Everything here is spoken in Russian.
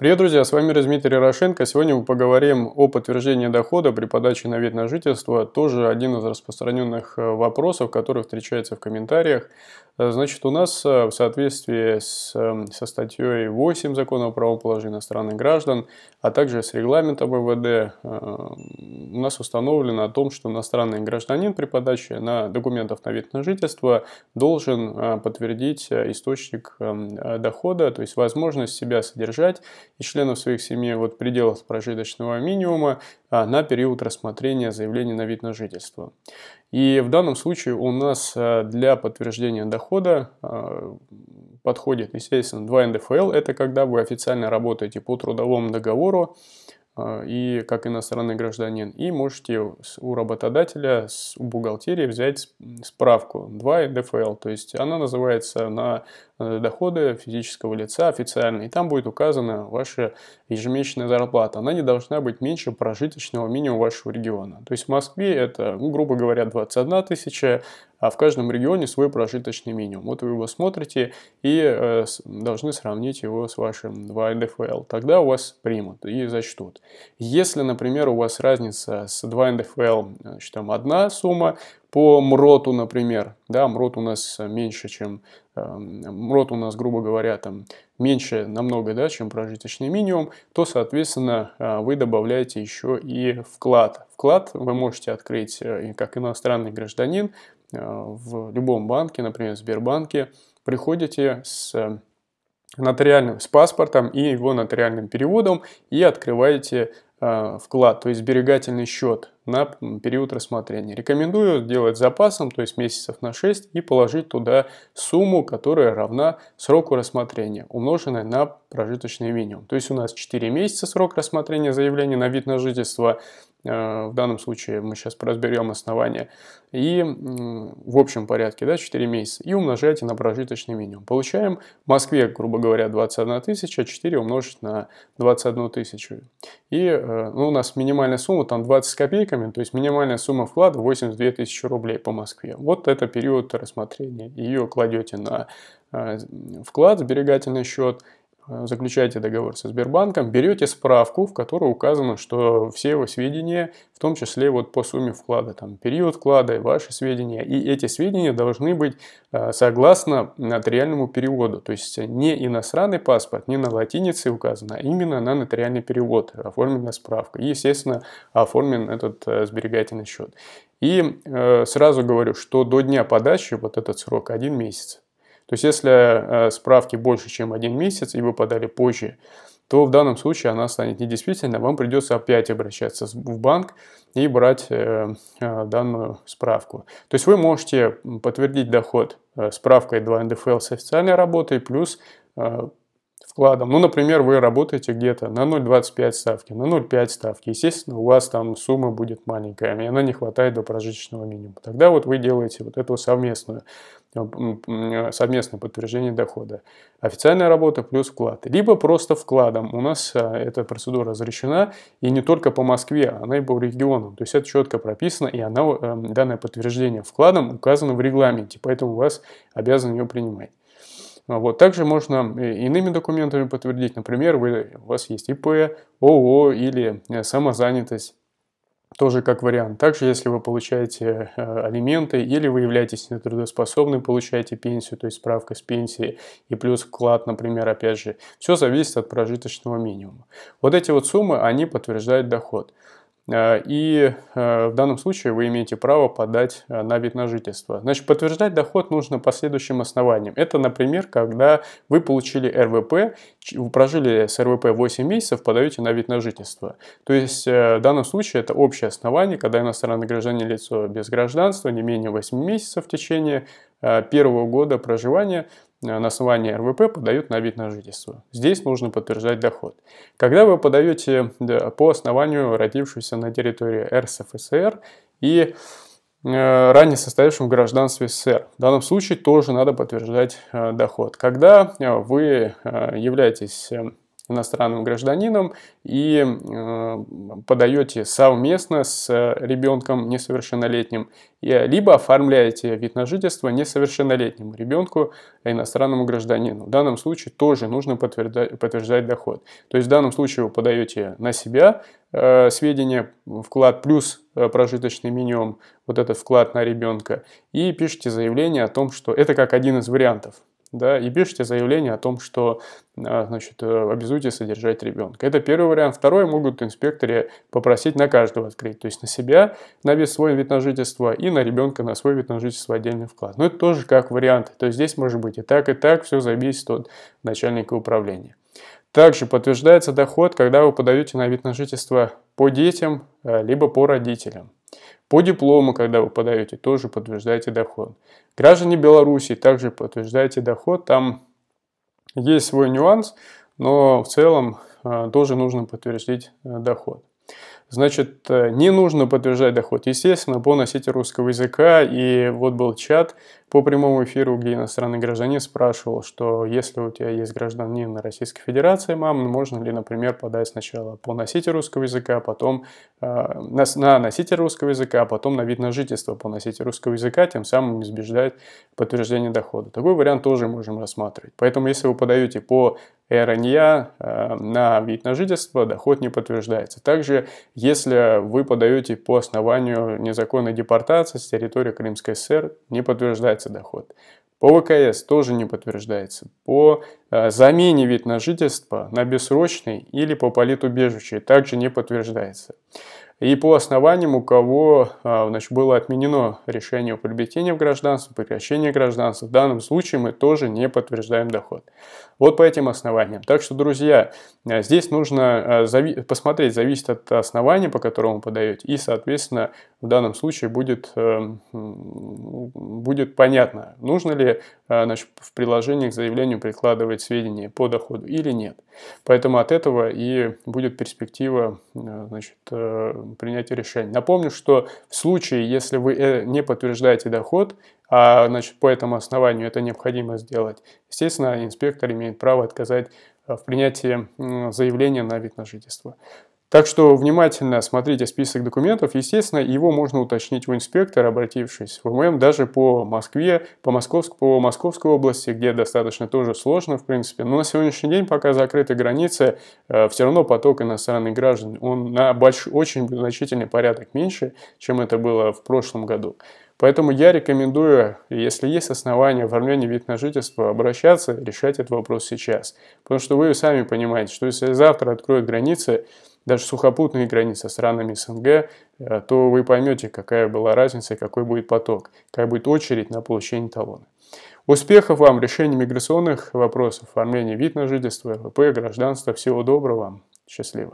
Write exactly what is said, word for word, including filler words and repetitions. Привет, друзья, с вами Дмитрий Ярошенко. Сегодня мы поговорим о подтверждении дохода при подаче на вид на жительство. Тоже один из распространенных вопросов, который встречается в комментариях. Значит, у нас в соответствии с, со статьей восемь Закона о правовом положении иностранных граждан, а также с регламента Б В Д, у нас установлено о том, что иностранный гражданин при подаче на документов на вид на жительство должен подтвердить источник дохода, то есть возможность себя содержать и членов своих семей вот в пределах прожиточного минимума на период рассмотрения заявления на вид на жительство. И в данном случае у нас для подтверждения дохода подходит, естественно, два Н Д Ф Л. Это когда вы официально работаете по трудовому договору и как иностранный гражданин, и можете у работодателя, у бухгалтерии взять справку два Н Д Ф Л, то есть она называется на доходы физического лица официально, и там будет указана ваша ежемесячная зарплата. Она не должна быть меньше прожиточного минимума вашего региона. То есть в Москве это, ну, грубо говоря, двадцать одна тысяча, а в каждом регионе свой прожиточный минимум. Вот вы его смотрите и э, должны сравнить его с вашим два Н Д Ф Л. Тогда у вас примут и зачтут. Если, например, у вас разница с два Н Д Ф Л, значит, там одна сумма, по МРОТу, например, да, МРОТ у нас меньше, чем, э, МРОТ у нас, грубо говоря, там меньше намного, да, чем прожиточный минимум, то, соответственно, вы добавляете еще и вклад. Вклад вы можете открыть как иностранный гражданин в любом банке, например, в Сбербанке, приходите с нотариальным, с паспортом и его нотариальным переводом и открываете вклад, то есть сберегательный счет на период рассмотрения. Рекомендую делать запасом, то есть месяцев на шесть, и положить туда сумму, которая равна сроку рассмотрения, умноженной на прожиточный минимум. То есть у нас четыре месяца срок рассмотрения заявления на вид на жительство. В данном случае мы сейчас разберем основания. И в общем порядке, да, четыре месяца. И умножайте на прожиточный минимум. Получаем в Москве, грубо говоря, двадцать одна тысяча, четыре умножить на двадцать одну тысячу. И, ну, у нас минимальная сумма там двадцать с копейками, то есть минимальная сумма вклада восемьдесят две тысячи рублей по Москве. Вот это период рассмотрения. Ее кладете на вклад, сберегательный счет, заключаете договор со Сбербанком, берете справку, в которой указано, что все его сведения, в том числе вот по сумме вклада, там период вклада и ваши сведения, и эти сведения должны быть согласно нотариальному переводу, то есть не иностранный паспорт, не на латинице указано, а именно на нотариальный перевод оформлена справка и, естественно, оформлен этот сберегательный счет. И э, сразу говорю, что до дня подачи вот этот срок один месяц. То есть, если справки больше, чем один месяц, и вы подали позже, то в данном случае она станет недействительной, вам придется опять обращаться в банк и брать данную справку. То есть, вы можете подтвердить доход справкой два Н Д Ф Л с официальной работой плюс вкладом. Ну, например, вы работаете где-то на ноль двадцать пять ставки, на ноль пять ставки. Естественно, у вас там сумма будет маленькая, и она не хватает до прожиточного минимума. Тогда вот вы делаете вот эту совместную, совместное подтверждение дохода. Официальная работа плюс вклад. Либо просто вкладом. У нас эта процедура разрешена, и не только по Москве, она и по регионам. То есть это четко прописано, и она, данное подтверждение вкладом указано в регламенте, поэтому вас обязаны ее принимать. Вот. Также можно иными документами подтвердить, например, вы, у вас есть И П, О О О или самозанятость, тоже как вариант. Также, если вы получаете алименты или вы являетесь нетрудоспособным, получаете пенсию, то есть справка с пенсией и плюс вклад, например, опять же, все зависит от прожиточного минимума. Вот эти вот суммы, они подтверждают доход. И в данном случае вы имеете право подать на вид на жительство. Значит, подтверждать доход нужно по следующим основаниям. Это, например, когда вы получили Р В П, вы прожили с Р В П восемь месяцев, подаете на вид на жительство. То есть в данном случае это общее основание, когда иностранный гражданин лицо без гражданства не менее восьми месяцев в течение первого года проживания на основании Р В П подают на вид на жительство. Здесь нужно подтверждать доход. Когда вы подаете по основанию родившегося на территории Р С Ф С Р и ранее состоявшим в гражданстве С С С Р. В данном случае тоже надо подтверждать доход. Когда вы являетесь иностранным гражданином и э, подаете совместно с ребенком несовершеннолетним, либо оформляете вид на жительство несовершеннолетнему ребенку, а иностранному гражданину. В данном случае тоже нужно подтверждать, подтверждать доход. То есть в данном случае вы подаете на себя э, сведения, вклад плюс э, прожиточный минимум, вот этот вклад на ребенка, и пишете заявление о том, что это как один из вариантов. Да, и пишите заявление о том, что значит, обязуйте содержать ребенка. Это первый вариант. Второй, могут инспекторы попросить на каждого открыть. То есть на себя, на весь свой вид на жительство, и на ребенка, на свой вид на жительство отдельный вклад. Но это тоже как вариант. То есть здесь может быть и так, и так. Все зависит от начальника управления. Также подтверждается доход, когда вы подаете на вид на жительство по детям, либо по родителям. По диплому, когда вы подаете, тоже подтверждаете доход. Граждане Беларуси также подтверждаете доход. Там есть свой нюанс, но в целом э, тоже нужно подтвердить э, доход. Значит, э, не нужно подтверждать доход, естественно, по носителю русского языка. И вот был чат по прямому эфиру, где иностранный гражданин спрашивал, что если у тебя есть гражданин Российской Федерации, мам, можно ли, например, подать сначала по носителю русского языка, потом э, на, на носитель русского языка, а потом на вид на жительство по носителю русского языка, тем самым избежать подтверждения дохода. Такой вариант тоже можем рассматривать. Поэтому, если вы подаете по эр эн я э, на вид на жительство, доход не подтверждается. Также, если вы подаете по основанию незаконной депортации с территории Крымской ССР, не подтверждается доход. По вэ ка эс тоже не подтверждается. По э, замене вид на жительство на бессрочный или по политубежище также не подтверждается. И по основаниям, у кого э, значит, было отменено решение о приобретении в гражданство, прекращении гражданства, в данном случае мы тоже не подтверждаем доход. Вот по этим основаниям. Так что, друзья, э, здесь нужно э, зави- посмотреть, зависит от основания, по которому подаете, и, соответственно, в данном случае будет, э, будет понятно, нужно ли э, значит, в приложении к заявлению прикладывать сведения по доходу или нет. Поэтому от этого и будет перспектива э, значит, э, принятия решения. Напомню, что в случае, если вы не подтверждаете доход, а значит, по этому основанию это необходимо сделать, естественно, инспектор имеет право отказать в принятии заявления на вид на жительство. Так что внимательно смотрите список документов. Естественно, его можно уточнить у инспектора, обратившись в о эм эм, даже по Москве, по, Московск, по Московской области, где достаточно тоже сложно, в принципе. Но на сегодняшний день, пока закрыты границы, э, все равно поток иностранных граждан, он на больш... очень значительный порядок меньше, чем это было в прошлом году. Поэтому я рекомендую, если есть основания оформления вид на жительство, обращаться, решать этот вопрос сейчас. Потому что вы сами понимаете, что если завтра откроют границы, даже сухопутные границы с странами СНГ, то вы поймете, какая была разница и какой будет поток, какая будет очередь на получение талона. Успехов вам в решении миграционных вопросов, оформлении вид на жительство, эр вэ пэ, гражданства. Всего доброго вам. Счастливо.